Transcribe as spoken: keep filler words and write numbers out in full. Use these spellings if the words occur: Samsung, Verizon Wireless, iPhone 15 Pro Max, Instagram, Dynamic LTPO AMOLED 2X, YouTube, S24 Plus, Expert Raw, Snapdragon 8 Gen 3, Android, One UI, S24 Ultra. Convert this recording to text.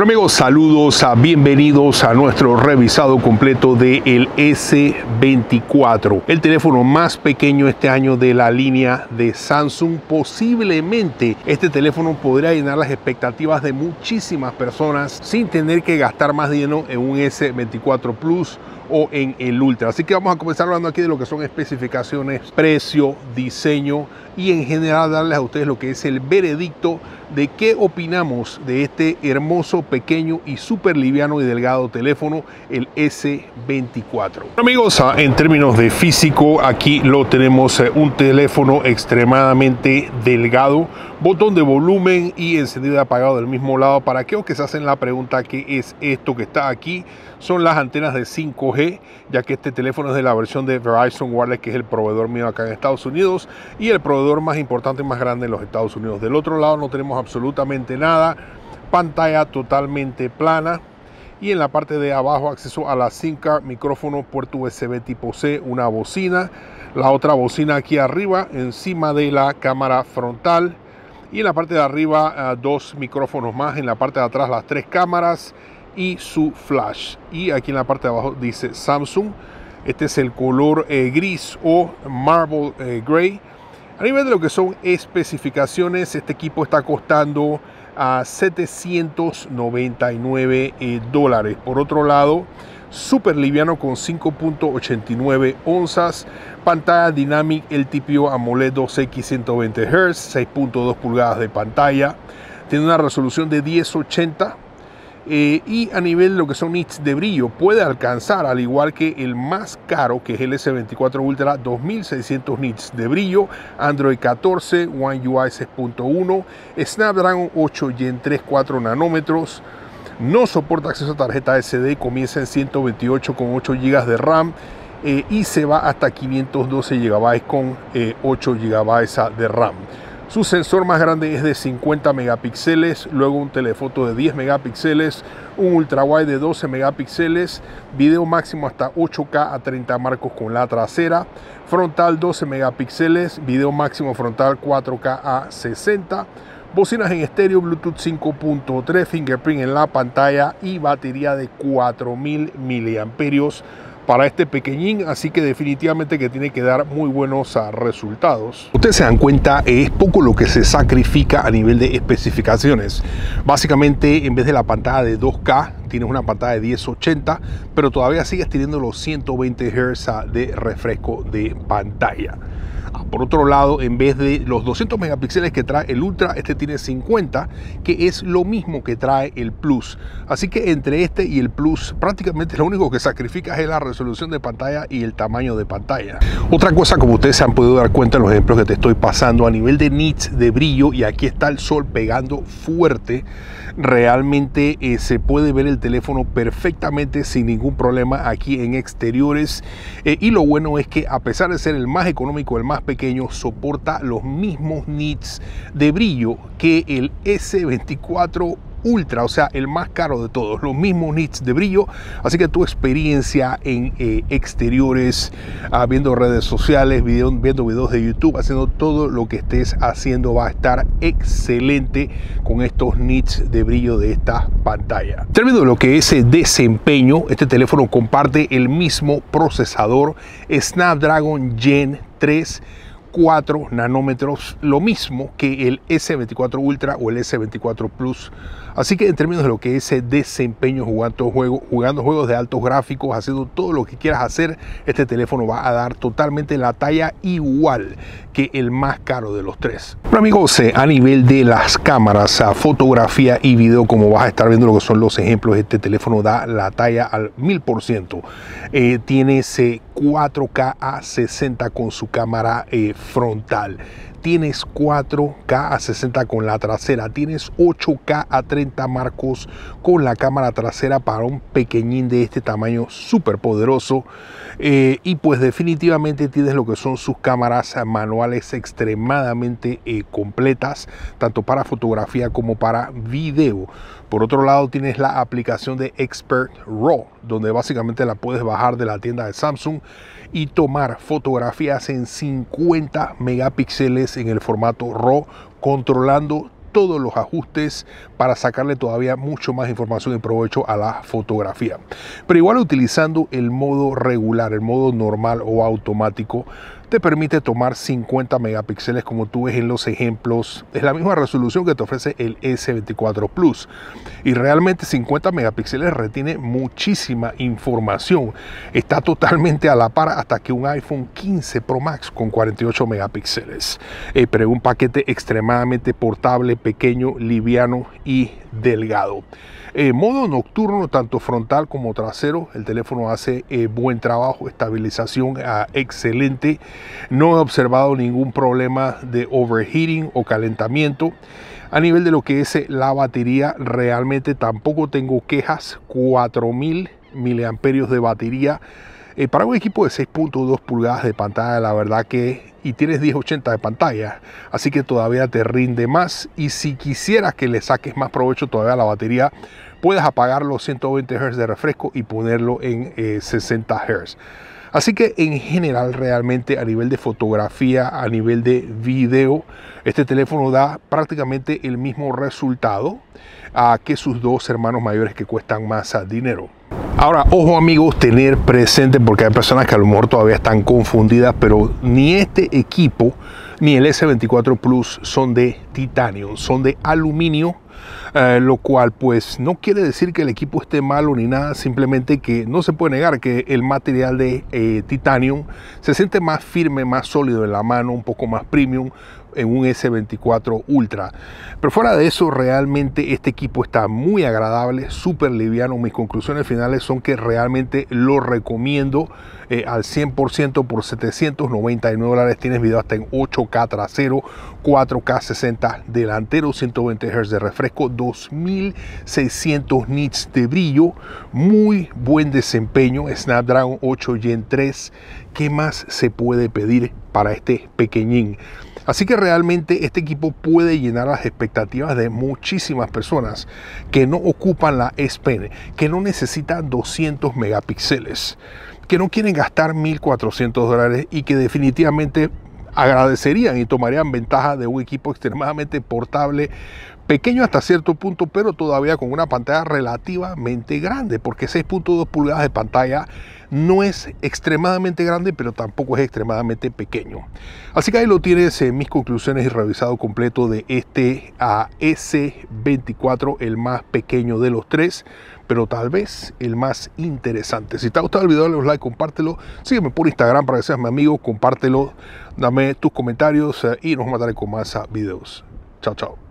Bueno amigos, saludos, a bienvenidos a nuestro revisado completo de el S veinticuatro, el teléfono más pequeño este año de la línea de Samsung. Posiblemente este teléfono podría llenar las expectativas de muchísimas personas sin tener que gastar más dinero en un S veinticuatro Plus o en el Ultra. Así que vamos a comenzar hablando aquí de lo que son especificaciones, precio, diseño y en general darles a ustedes lo que es el veredicto de qué opinamos de este hermoso, pequeño y súper liviano y delgado teléfono, el S veinticuatro. Bueno, amigos, en términos de físico, aquí lo tenemos, un teléfono extremadamente delgado, botón de volumen y encendido y apagado del mismo lado. Para aquellos que se hacen la pregunta qué es esto que está aquí, son las antenas de cinco G, ya que este teléfono es de la versión de Verizon Wireless, que es el proveedor mío acá en Estados Unidos y el proveedor más importante y más grande en los Estados Unidos. Del otro lado no tenemos absolutamente nada, pantalla totalmente plana y en la parte de abajo acceso a la SIM card, micrófono, puerto U S B tipo C, una bocina, la otra bocina aquí arriba encima de la cámara frontal y en la parte de arriba dos micrófonos más, en la parte de atrás las tres cámaras y su flash, y aquí en la parte de abajo dice Samsung. Este es el color eh, gris o marble eh, gray. A nivel de lo que son especificaciones, este equipo está costando a setecientos noventa y nueve eh, dólares. Por otro lado, súper liviano con cinco punto ochenta y nueve onzas, pantalla Dynamic L T P O AMOLED dos X ciento veinte hertz, seis punto dos pulgadas de pantalla, tiene una resolución de mil ochenta. Eh, y a nivel de lo que son nits de brillo, puede alcanzar, al igual que el más caro, que es el S veinticuatro Ultra, dos mil seiscientos nits de brillo, Android catorce, One U I seis punto uno, Snapdragon ocho Gen tres, cuatro nanómetros, no soporta acceso a tarjeta S D, comienza en ciento veintiocho con ocho gigas de RAM eh, y se va hasta quinientos doce gigas con eh, ocho gigas de RAM. Su sensor más grande es de cincuenta megapíxeles, luego un telefoto de diez megapíxeles, un ultra wide de doce megapíxeles, video máximo hasta ocho K a treinta marcos con la trasera, frontal doce megapíxeles, video máximo frontal cuatro K a sesenta, bocinas en estéreo, Bluetooth cinco punto tres, fingerprint en la pantalla y batería de cuatro mil miliamperios hora para este pequeñín, así que definitivamente que tiene que dar muy buenos resultados. Ustedes se dan cuenta, es poco lo que se sacrifica a nivel de especificaciones. Básicamente, en vez de la pantalla de dos K, tienes una pantalla de mil ochenta, pero todavía sigues teniendo los ciento veinte hertz de refresco de pantalla. Por otro lado, en vez de los doscientos megapíxeles que trae el Ultra, este tiene cincuenta, que es lo mismo que trae el Plus. Así que entre este y el Plus, prácticamente lo único que sacrificas es la resolución de pantalla y el tamaño de pantalla. Otra cosa, como ustedes se han podido dar cuenta en los ejemplos que te estoy pasando, a nivel de nits de brillo, y aquí está el sol pegando fuerte, realmente eh, se puede ver el teléfono perfectamente sin ningún problema aquí en exteriores. Eh, y lo bueno es que, a pesar de ser el más económico, el más pequeño, soporta los mismos nits de brillo que el S veinticuatro Ultra, o sea, el más caro de todos, los mismos nits de brillo. Así que tu experiencia en eh, exteriores, ah, viendo redes sociales, video, viendo videos de YouTube, haciendo todo lo que estés haciendo, va a estar excelente con estos nits de brillo de esta pantalla. En términos de lo que es el desempeño, este teléfono comparte el mismo procesador Snapdragon Gen tres, cuatro nanómetros, lo mismo que el S veinticuatro Ultra o el S veinticuatro Plus. Así que en términos de lo que es el desempeño, jugando juegos jugando juegos de altos gráficos, haciendo todo lo que quieras hacer, este teléfono va a dar totalmente la talla, igual que el más caro de los tres. Bueno amigos, a nivel de las cámaras, a fotografía y video, como vas a estar viendo lo que son los ejemplos, este teléfono da la talla al mil por ciento. Eh, tiene ese cuatro K a sesenta con su cámara eh, frontal, tienes cuatro K a sesenta con la trasera, tienes ocho K a treinta marcos con la cámara trasera para un pequeñín de este tamaño, súper poderoso. Eh, y pues definitivamente tienes lo que son sus cámaras manuales extremadamente eh, completas, tanto para fotografía como para video. Por otro lado, tienes la aplicación de Expert Raw, donde básicamente la puedes bajar de la tienda de Samsung y tomar fotografías en cincuenta megapíxeles en el formato RAW, controlando todos los ajustes para sacarle todavía mucho más información de provecho a la fotografía. Pero igual, utilizando el modo regular, el modo normal o automático, te permite tomar cincuenta megapíxeles, como tú ves en los ejemplos. Es la misma resolución que te ofrece el S veinticuatro Plus, y realmente cincuenta megapíxeles retiene muchísima información. Está totalmente a la par hasta que un iPhone quince Pro Max con cuarenta y ocho megapíxeles, eh, pero un paquete extremadamente portable, pequeño, liviano y delgado. Eh, modo nocturno, tanto frontal como trasero. El teléfono hace eh, buen trabajo, estabilización eh, excelente. No he observado ningún problema de overheating o calentamiento. A nivel de lo que es la batería, realmente tampoco tengo quejas. cuatro mil miliamperios de batería. Eh, para un equipo de seis punto dos pulgadas de pantalla, la verdad que... y tienes diez ochenta de pantalla, así que todavía te rinde más. Y si quisieras que le saques más provecho todavía a la batería, puedes apagar los ciento veinte hertz de refresco y ponerlo en eh, sesenta hertz. Así que en general, realmente a nivel de fotografía, a nivel de video, este teléfono da prácticamente el mismo resultado a que sus dos hermanos mayores que cuestan más dinero. Ahora, ojo amigos, tener presente, porque hay personas que a lo mejor todavía están confundidas, pero ni este equipo ni el S veinticuatro Plus son de titanio, son de aluminio. Eh, lo cual pues no quiere decir que el equipo esté malo ni nada, simplemente que no se puede negar que el material de eh, titanio se siente más firme, más sólido en la mano, un poco más premium en un S veinticuatro Ultra. Pero fuera de eso, realmente este equipo está muy agradable, súper liviano. Mis conclusiones finales son que realmente lo recomiendo eh, al cien por ciento por setecientos noventa y nueve dólares. Tienes video hasta en ocho K trasero, cuatro K sesenta delantero, ciento veinte hertz de refresco, dos mil seiscientos nits de brillo, muy buen desempeño, Snapdragon ocho Gen tres. ¿Qué más se puede pedir para este pequeñín? Así que realmente este equipo puede llenar las expectativas de muchísimas personas que no ocupan la S Pen, que no necesitan doscientos megapíxeles, que no quieren gastar mil cuatrocientos dólares y que definitivamente agradecerían y tomarían ventaja de un equipo extremadamente portable, pequeño hasta cierto punto, pero todavía con una pantalla relativamente grande, porque seis punto dos pulgadas de pantalla no es extremadamente grande, pero tampoco es extremadamente pequeño. Así que ahí lo tienes, en mis conclusiones y revisado completo de este S veinticuatro, el más pequeño de los tres, pero tal vez el más interesante. Si te ha gustado el video, dale un like, compártelo. Sígueme por Instagram para que seas mi amigo, compártelo, dame tus comentarios y nos mataré con más videos. Chao, chao.